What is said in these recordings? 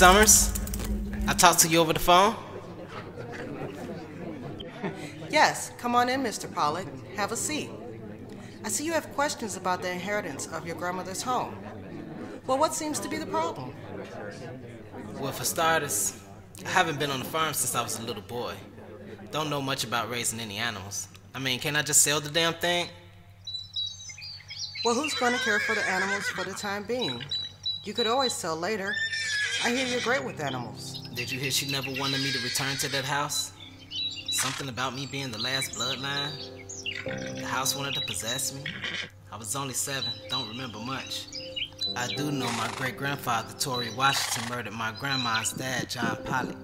Summers, I talked to you over the phone. Yes, come on in, Mr. Pollock. Have a seat. I see you have questions about the inheritance of your grandmother's home. Well, what seems to be the problem? Well, for starters, I haven't been on the farm since I was a little boy. Don't know much about raising any animals. I mean, can't I just sell the damn thing? Well, who's going to care for the animals for the time being? You could always sell later. I hear you're great with animals. Did you hear she never wanted me to return to that house? Something about me being the last bloodline? The house wanted to possess me? I was only 7, don't remember much. I do know my great-grandfather, Tory Washington, murdered my grandma's dad, John Pollock.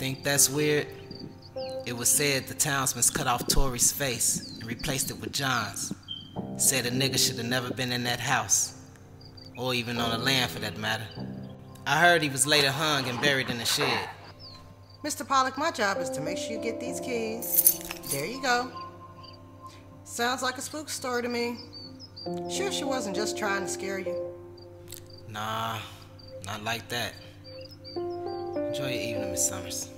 Think that's weird? It was said the townsmen cut off Tory's face and replaced it with John's. Said a nigga should have never been in that house, or even on the land for that matter. I heard he was later hung and buried in a shed. Mr. Pollock, my job is to make sure you get these keys. There you go. Sounds like a spook story to me. Sure she wasn't just trying to scare you? Nah, not like that. Enjoy your evening, Miss Summers.